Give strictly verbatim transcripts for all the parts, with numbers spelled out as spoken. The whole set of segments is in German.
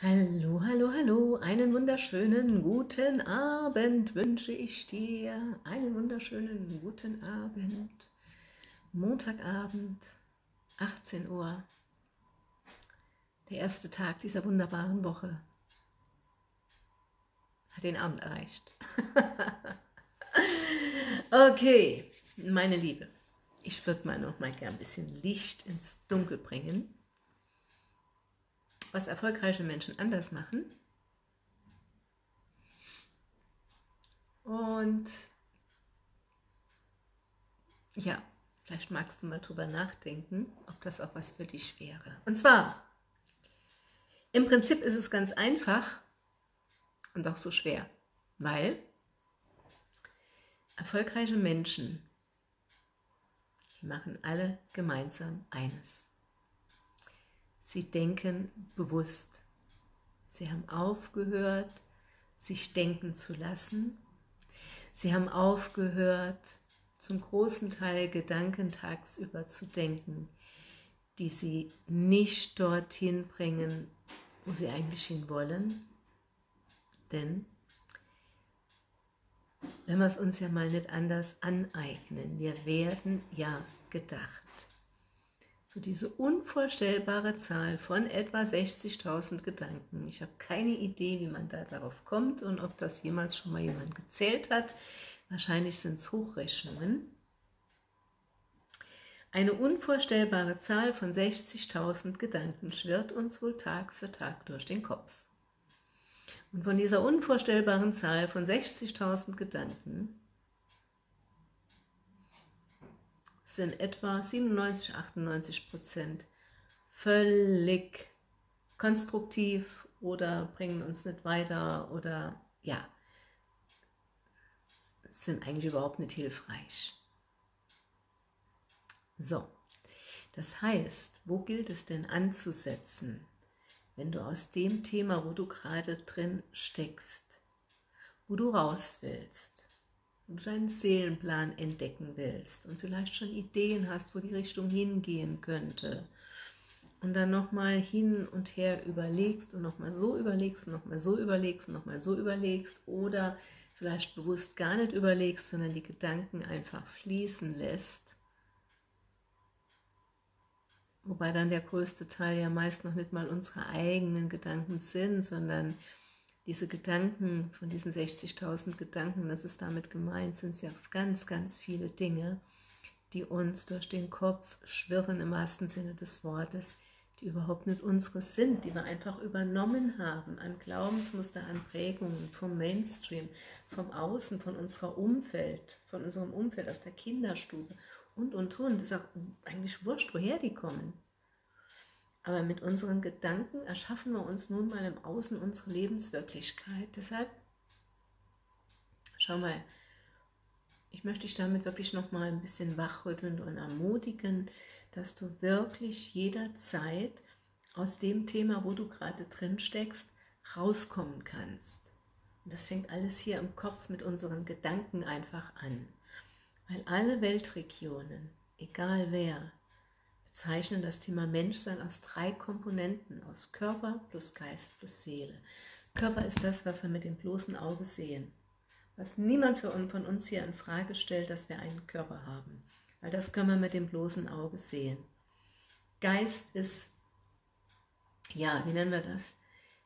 Hallo, hallo, hallo, einen wunderschönen guten Abend wünsche ich dir, einen wunderschönen guten Abend, Montagabend, achtzehn Uhr, der erste Tag dieser wunderbaren Woche hat den Abend erreicht. Okay, meine Liebe, ich würde mal noch mal gern ein bisschen Licht ins Dunkel bringen. Was erfolgreiche Menschen anders machen. Und ja, vielleicht magst du mal drüber nachdenken, ob das auch was für dich wäre. Und zwar, im Prinzip ist es ganz einfach und auch so schwer, weil erfolgreiche Menschen, die machen alle gemeinsam eines. Sie denken bewusst. Sie haben aufgehört, sich denken zu lassen. Sie haben aufgehört, zum großen Teil Gedanken tagsüber zu denken, die sie nicht dorthin bringen, wo sie eigentlich hinwollen. Denn wenn wir es uns ja mal nicht anders aneignen, wir werden ja gedacht. So diese unvorstellbare Zahl von etwa sechzigtausend Gedanken. Ich habe keine Idee, wie man da darauf kommt und ob das jemals schon mal jemand gezählt hat. Wahrscheinlich sind es Hochrechnungen. Eine unvorstellbare Zahl von sechzigtausend Gedanken schwirrt uns wohl Tag für Tag durch den Kopf. Und von dieser unvorstellbaren Zahl von sechzigtausend Gedanken sind etwa siebenundneunzig, achtundneunzig Prozent völlig konstruktiv oder bringen uns nicht weiter oder ja, sind eigentlich überhaupt nicht hilfreich. So, das heißt, wo gilt es denn anzusetzen, wenn du aus dem Thema, wo du gerade drin steckst, wo du raus willst, und deinen Seelenplan entdecken willst und vielleicht schon Ideen hast, wo die Richtung hingehen könnte und dann nochmal hin und her überlegst und nochmal so überlegst und nochmal so überlegst und nochmal so überlegst oder vielleicht bewusst gar nicht überlegst, sondern die Gedanken einfach fließen lässt, wobei dann der größte Teil ja meist noch nicht mal unsere eigenen Gedanken sind, sondern diese Gedanken, von diesen sechzigtausend Gedanken, das ist damit gemeint, sind ja ganz, ganz viele Dinge, die uns durch den Kopf schwirren, im wahrsten Sinne des Wortes, die überhaupt nicht unsere sind, die wir einfach übernommen haben an Glaubensmuster, an Prägungen, vom Mainstream, vom Außen, von unserer Umfeld, von unserem Umfeld aus der Kinderstube und, und, und. Das ist auch eigentlich wurscht, woher die kommen. Aber mit unseren Gedanken erschaffen wir uns nun mal im Außen unsere Lebenswirklichkeit. Deshalb, schau mal, ich möchte dich damit wirklich nochmal ein bisschen wachrütteln und ermutigen, dass du wirklich jederzeit aus dem Thema, wo du gerade drin steckst, rauskommen kannst. Und das fängt alles hier im Kopf mit unseren Gedanken einfach an. Weil alle Weltregionen, egal wer, zeichnen das Thema Menschsein aus drei Komponenten, aus Körper plus Geist plus Seele. Körper ist das, was wir mit dem bloßen Auge sehen, was niemand von uns hier in Frage stellt, dass wir einen Körper haben, weil das können wir mit dem bloßen Auge sehen. Geist ist, ja, wie nennen wir das?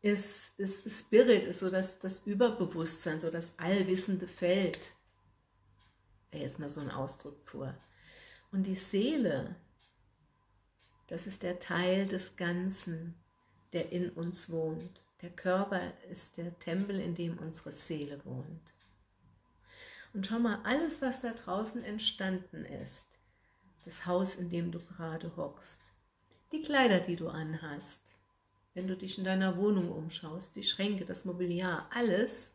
Ist, ist, ist Spirit, ist so das, das Überbewusstsein, so das allwissende Feld. Wäre jetzt mal so ein Ausdruck vor. Und die Seele, das ist der Teil des Ganzen, der in uns wohnt. Der Körper ist der Tempel, in dem unsere Seele wohnt. Und schau mal, alles, was da draußen entstanden ist, das Haus, in dem du gerade hockst, die Kleider, die du anhast, wenn du dich in deiner Wohnung umschaust, die Schränke, das Mobiliar, alles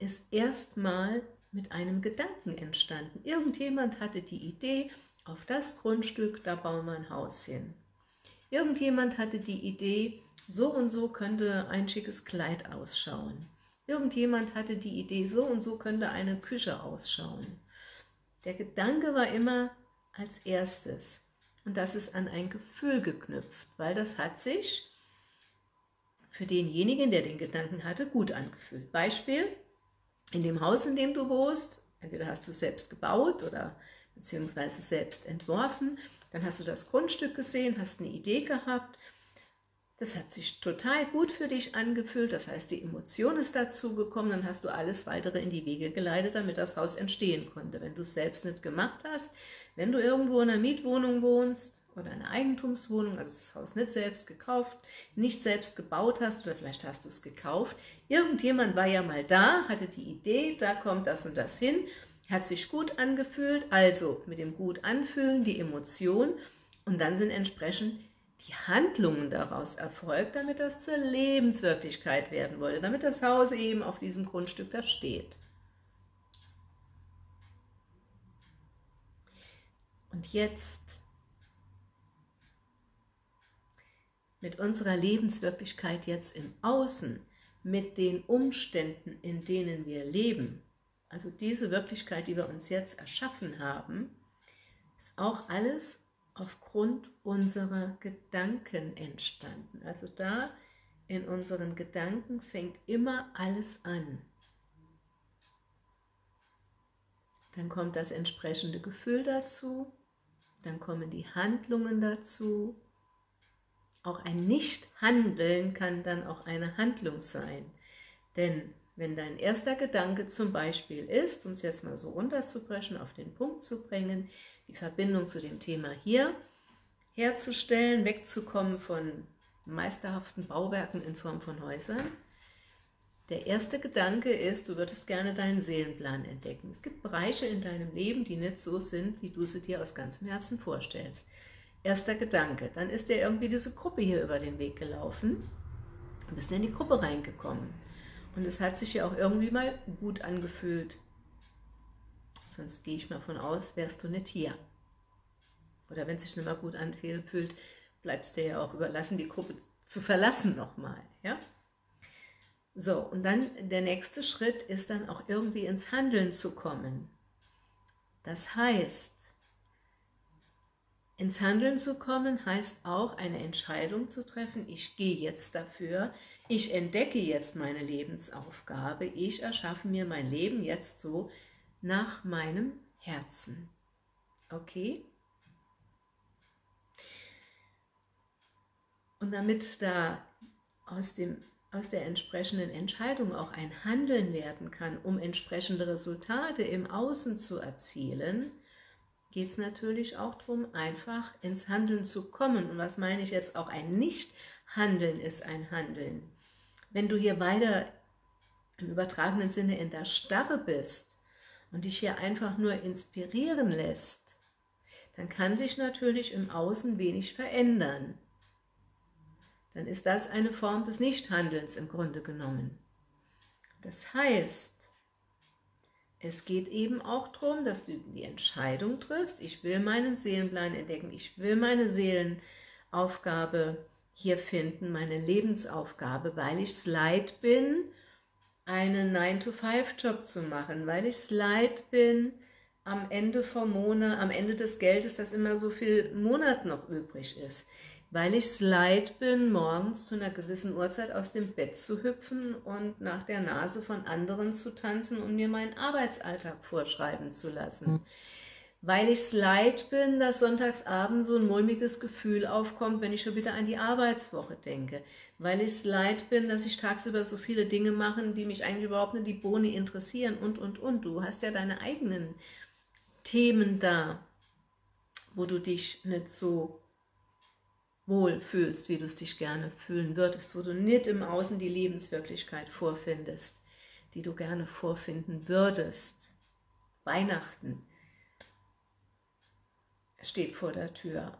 ist erstmal mit einem Gedanken entstanden. Irgendjemand hatte die Idee, auf das Grundstück, da bauen wir ein Haus hin. Irgendjemand hatte die Idee, so und so könnte ein schickes Kleid ausschauen. Irgendjemand hatte die Idee, so und so könnte eine Küche ausschauen. Der Gedanke war immer als erstes. Und das ist an ein Gefühl geknüpft, weil das hat sich für denjenigen, der den Gedanken hatte, gut angefühlt. Beispiel, in dem Haus, in dem du wohnst, entweder hast du es selbst gebaut oder beziehungsweise selbst entworfen, dann hast du das Grundstück gesehen, hast eine Idee gehabt, das hat sich total gut für dich angefühlt, das heißt, die Emotion ist dazu gekommen, dann hast du alles weitere in die Wege geleitet, damit das Haus entstehen konnte. Wenn du es selbst nicht gemacht hast, wenn du irgendwo in einer Mietwohnung wohnst oder eine Eigentumswohnung, also das Haus nicht selbst gekauft, nicht selbst gebaut hast oder vielleicht hast du es gekauft, irgendjemand war ja mal da, hatte die Idee, da kommt das und das hin, hat sich gut angefühlt, also mit dem gut anfühlen, die Emotion und dann sind entsprechend die Handlungen daraus erfolgt, damit das zur Lebenswirklichkeit werden wollte, damit das Haus eben auf diesem Grundstück da steht. Und jetzt, mit unserer Lebenswirklichkeit jetzt im Außen, mit den Umständen, in denen wir leben, also diese Wirklichkeit, die wir uns jetzt erschaffen haben, ist auch alles aufgrund unserer Gedanken entstanden. Also da in unseren Gedanken fängt immer alles an. Dann kommt das entsprechende Gefühl dazu, dann kommen die Handlungen dazu. Auch ein Nicht-Handeln kann dann auch eine Handlung sein. Denn wenn dein erster Gedanke zum Beispiel ist, um es jetzt mal so runterzubrechen, auf den Punkt zu bringen, die Verbindung zu dem Thema hier herzustellen, wegzukommen von meisterhaften Bauwerken in Form von Häusern. Der erste Gedanke ist, du würdest gerne deinen Seelenplan entdecken. Es gibt Bereiche in deinem Leben, die nicht so sind, wie du sie dir aus ganzem Herzen vorstellst. Erster Gedanke, dann ist dir irgendwie diese Gruppe hier über den Weg gelaufen, du bist in die Gruppe reingekommen. Und es hat sich ja auch irgendwie mal gut angefühlt. Sonst gehe ich mal von aus, wärst du nicht hier. Oder wenn es sich nicht mal gut anfühlt, bleibst du ja auch überlassen, die Gruppe zu verlassen nochmal. Ja? So, und dann der nächste Schritt ist dann auch irgendwie ins Handeln zu kommen. Das heißt, ins Handeln zu kommen heißt auch, eine Entscheidung zu treffen, ich gehe jetzt dafür, ich entdecke jetzt meine Lebensaufgabe, ich erschaffe mir mein Leben jetzt so nach meinem Herzen. Okay? Und damit da aus dem, aus der entsprechenden Entscheidung auch ein Handeln werden kann, um entsprechende Resultate im Außen zu erzielen, geht es natürlich auch darum, einfach ins Handeln zu kommen. Und was meine ich jetzt auch? Ein Nicht-Handeln ist ein Handeln. Wenn du hier weiter im übertragenen Sinne in der Starre bist und dich hier einfach nur inspirieren lässt, dann kann sich natürlich im Außen wenig verändern. Dann ist das eine Form des Nichthandelns im Grunde genommen. Das heißt, es geht eben auch darum, dass du die Entscheidung triffst, ich will meinen Seelenplan entdecken, ich will meine Seelenaufgabe hier finden, meine Lebensaufgabe, weil ich es leid bin, einen nine to five Job zu machen, weil ich es leid bin, am Ende vom Monat, am Ende des Geldes, dass immer so viel Monat noch übrig ist, weil ich es leid bin, morgens zu einer gewissen Uhrzeit aus dem Bett zu hüpfen und nach der Nase von anderen zu tanzen und um mir meinen Arbeitsalltag vorschreiben zu lassen. Weil ich es leid bin, dass sonntagsabend so ein mulmiges Gefühl aufkommt, wenn ich schon wieder an die Arbeitswoche denke. Weil ich es leid bin, dass ich tagsüber so viele Dinge mache, die mich eigentlich überhaupt nicht die Bohne interessieren und, und, und. Du hast ja deine eigenen Themen da, wo du dich nicht so wohl fühlst, wie du es dich gerne fühlen würdest, wo du nicht im Außen die Lebenswirklichkeit vorfindest, die du gerne vorfinden würdest. Weihnachten steht vor der Tür.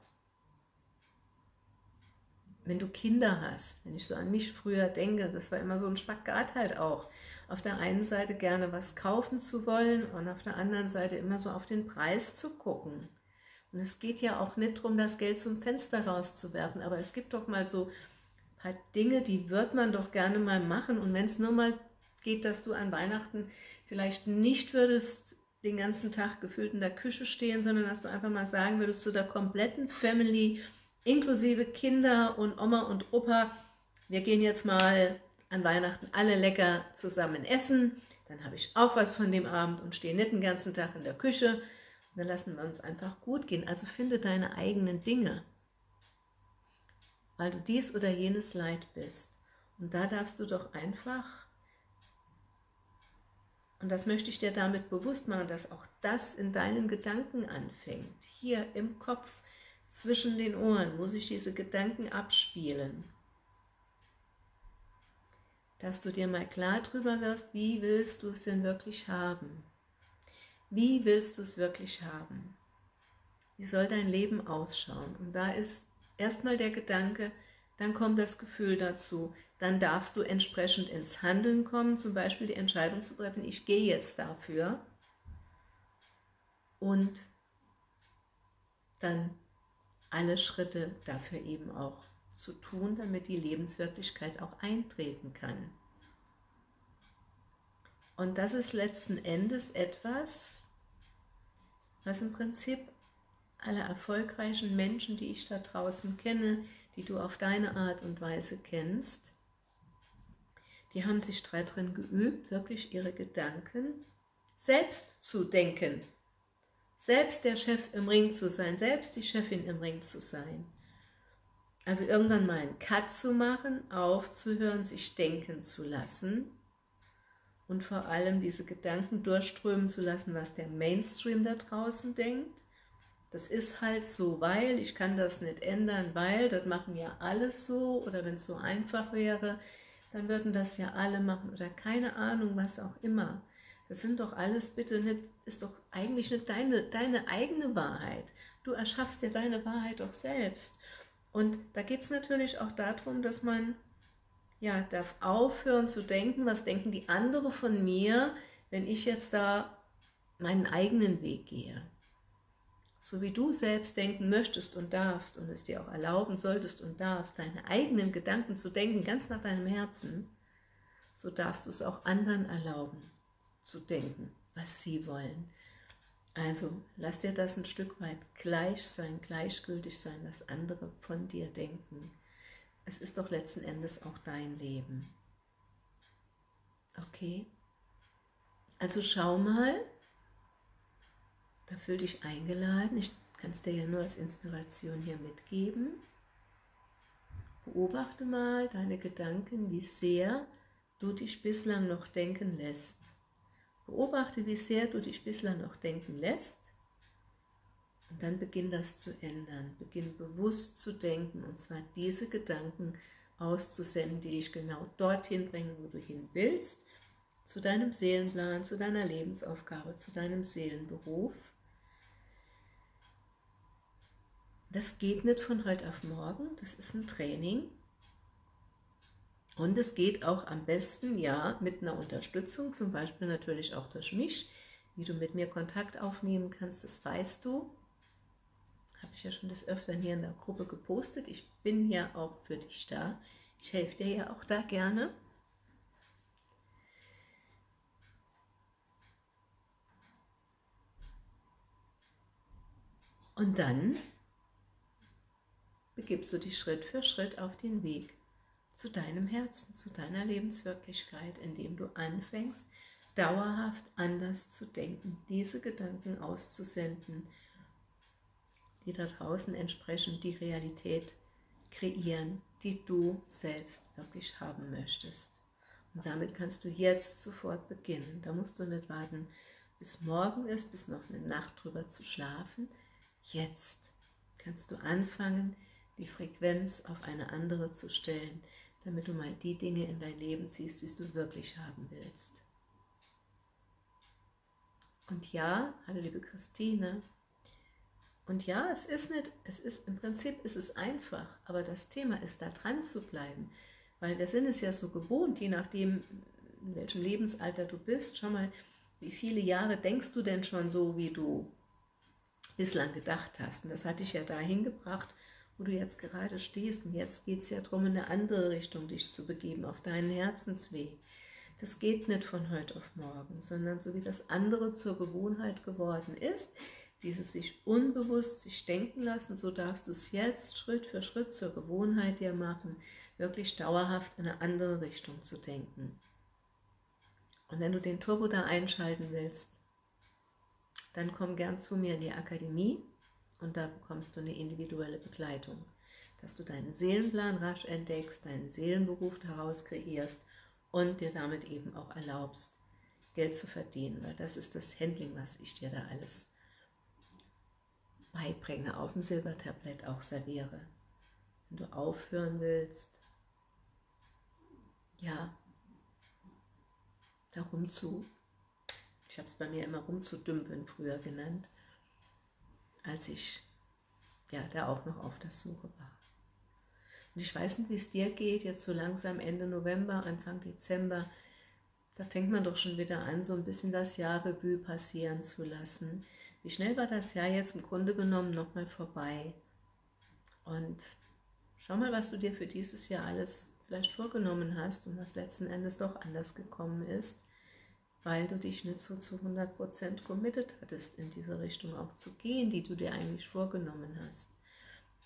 Wenn du Kinder hast, wenn ich so an mich früher denke, das war immer so ein Spagat halt auch, auf der einen Seite gerne was kaufen zu wollen und auf der anderen Seite immer so auf den Preis zu gucken. Und es geht ja auch nicht darum, das Geld zum Fenster rauszuwerfen, aber es gibt doch mal so ein paar Dinge, die wird man doch gerne mal machen. Und wenn es nur mal geht, dass du an Weihnachten vielleicht nicht würdest den ganzen Tag gefühlt in der Küche stehen, sondern dass du einfach mal sagen würdest zu der kompletten Family, inklusive Kinder und Oma und Opa, Wir gehen jetzt mal an Weihnachten alle lecker zusammen essen. Dann habe ich auch was von dem Abend und stehe nicht den ganzen Tag in der Küche. Und dann lassen wir uns einfach gut gehen. Also finde deine eigenen Dinge, weil du dies oder jenes leid bist. Und da darfst du doch einfach, und das möchte ich dir damit bewusst machen, dass auch das in deinen Gedanken anfängt. Hier im Kopf, zwischen den Ohren, wo sich diese Gedanken abspielen. Dass du dir mal klar drüber wirst, wie willst du es denn wirklich haben? Wie willst du es wirklich haben? Wie soll dein Leben ausschauen? Und da ist erstmal der Gedanke, dann kommt das Gefühl dazu, dann darfst du entsprechend ins Handeln kommen, zum Beispiel die Entscheidung zu treffen, ich gehe jetzt dafür, und dann alle Schritte dafür eben auch zu tun, damit die Lebenswirklichkeit auch eintreten kann. Und das ist letzten Endes etwas, was im Prinzip alle erfolgreichen Menschen, die ich da draußen kenne, die du auf deine Art und Weise kennst, die haben sich darin geübt, wirklich ihre Gedanken selbst zu denken, selbst der Chef im Ring zu sein, selbst die Chefin im Ring zu sein. Also irgendwann mal einen Cut zu machen, aufzuhören, sich denken zu lassen und vor allem diese Gedanken durchströmen zu lassen, was der Mainstream da draußen denkt. Das ist halt so, weil ich kann das nicht ändern, weil das machen ja alle so, oder wenn es so einfach wäre, dann würden das ja alle machen oder keine Ahnung, was auch immer. Das sind doch alles bitte nicht, ist doch eigentlich nicht deine, deine eigene Wahrheit. Du erschaffst dir deine Wahrheit doch selbst. Und da geht es natürlich auch darum, dass man ja darf aufhören zu denken, was denken die anderen von mir, wenn ich jetzt da meinen eigenen Weg gehe. So wie du selbst denken möchtest und darfst und es dir auch erlauben solltest und darfst, deine eigenen Gedanken zu denken, ganz nach deinem Herzen, so darfst du es auch anderen erlauben zu denken, was sie wollen. Also lass dir das ein Stück weit gleich sein, gleichgültig sein, was andere von dir denken. Es ist doch letzten Endes auch dein Leben. Okay? Also schau mal, da fühl dich eingeladen, ich kann es dir ja nur als Inspiration hier mitgeben. Beobachte mal deine Gedanken, wie sehr du dich bislang noch denken lässt. Beobachte, wie sehr du dich bislang noch denken lässt, und dann beginn das zu ändern. Beginn bewusst zu denken, und zwar diese Gedanken auszusenden, die dich genau dorthin bringen, wo du hin willst, zu deinem Seelenplan, zu deiner Lebensaufgabe, zu deinem Seelenberuf. Das geht nicht von heute auf morgen, das ist ein Training. Und es geht auch am besten, ja, mit einer Unterstützung, zum Beispiel natürlich auch durch mich, wie du mit mir Kontakt aufnehmen kannst, das weißt du. Habe ich ja schon des Öfteren hier in der Gruppe gepostet. Ich bin ja auch für dich da. Ich helfe dir ja auch da gerne. Und dann begibst du dich Schritt für Schritt auf den Weg zu deinem Herzen, zu deiner Lebenswirklichkeit, indem du anfängst, dauerhaft anders zu denken, diese Gedanken auszusenden, die da draußen entsprechend die Realität kreieren, die du selbst wirklich haben möchtest. Und damit kannst du jetzt sofort beginnen. Da musst du nicht warten, bis morgen ist, bis noch eine Nacht drüber zu schlafen. Jetzt kannst du anfangen, die Frequenz auf eine andere zu stellen, damit du mal die Dinge in dein Leben ziehst, die du wirklich haben willst. Und ja, hallo liebe Christine, und ja, es ist nicht, es ist, im Prinzip ist es einfach, aber das Thema ist, da dran zu bleiben, weil wir sind es ja so gewohnt, je nachdem, in welchem Lebensalter du bist. Schau mal, wie viele Jahre denkst du denn schon so, wie du bislang gedacht hast? Und das hat dich ja dahin gebracht, wo du jetzt gerade stehst, und jetzt geht es ja darum, in eine andere Richtung dich zu begeben, auf deinen Herzensweg. Das geht nicht von heute auf morgen, sondern so wie das andere zur Gewohnheit geworden ist, Dieses sich unbewusst, sich denken lassen, so darfst du es jetzt Schritt für Schritt zur Gewohnheit dir machen, wirklich dauerhaft in eine andere Richtung zu denken. Und wenn du den Turbo da einschalten willst, dann komm gern zu mir in die Akademie und da bekommst du eine individuelle Begleitung, dass du deinen Seelenplan rasch entdeckst, deinen Seelenberuf daraus kreierst und dir damit eben auch erlaubst, Geld zu verdienen, weil das ist das Handling, was ich dir da alles beibringe, auf dem Silbertablett auch serviere. Wenn du aufhören willst, ja, darum zu, ich habe es bei mir immer rumzudümpeln früher genannt, als ich ja da auch noch auf der Suche war. Und ich weiß nicht, wie es dir geht, jetzt so langsam Ende November, Anfang Dezember, da fängt man doch schon wieder an, so ein bisschen das Jahr Revue passieren zu lassen. Wie schnell war das Jahr jetzt im Grunde genommen nochmal vorbei? Und schau mal, was du dir für dieses Jahr alles vielleicht vorgenommen hast und was letzten Endes doch anders gekommen ist, weil du dich nicht so zu hundert Prozent committed hattest, in diese Richtung auch zu gehen, die du dir eigentlich vorgenommen hast.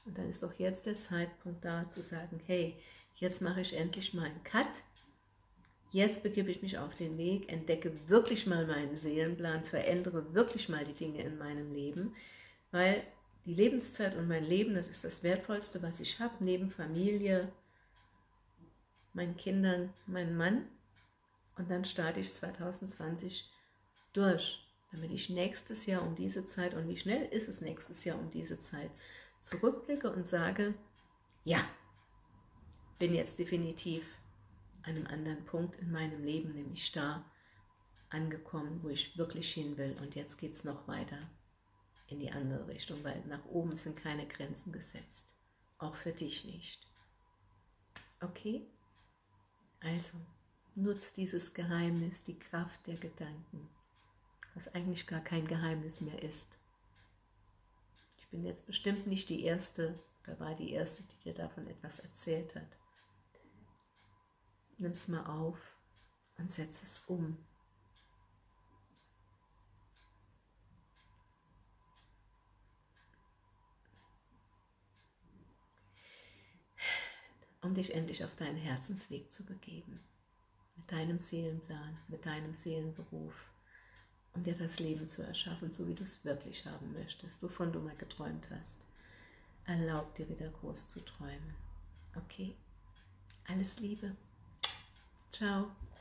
Und dann ist doch jetzt der Zeitpunkt da, zu sagen, hey, jetzt mache ich endlich mal einen Cut, jetzt begebe ich mich auf den Weg, entdecke wirklich mal meinen Seelenplan, verändere wirklich mal die Dinge in meinem Leben, weil die Lebenszeit und mein Leben, das ist das Wertvollste, was ich habe, neben Familie, meinen Kindern, meinen Mann. Und dann starte ich zwanzig zwanzig durch, damit ich nächstes Jahr um diese Zeit, und wie schnell ist es nächstes Jahr um diese Zeit, zurückblicke und sage, ja, bin jetzt definitiv an einem anderen Punkt in meinem Leben, nämlich da angekommen, wo ich wirklich hin will. Und jetzt geht es noch weiter in die andere Richtung, weil nach oben sind keine Grenzen gesetzt, auch für dich nicht. Okay? Also, nutz dieses Geheimnis, die Kraft der Gedanken, was eigentlich gar kein Geheimnis mehr ist. Ich bin jetzt bestimmt nicht die Erste, oder war die Erste, die dir davon etwas erzählt hat. Nimm es mal auf und setz es um. Um dich endlich auf deinen Herzensweg zu begeben. Mit deinem Seelenplan, mit deinem Seelenberuf, um dir das Leben zu erschaffen, so wie du es wirklich haben möchtest, wovon du mal geträumt hast. Erlaub dir wieder groß zu träumen. Okay? Alles Liebe. Ciao.